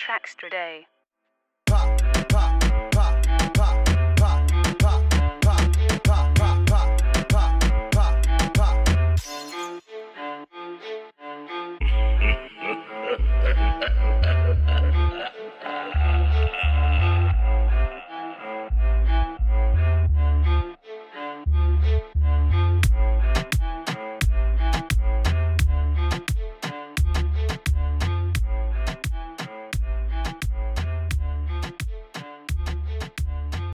Tracks today.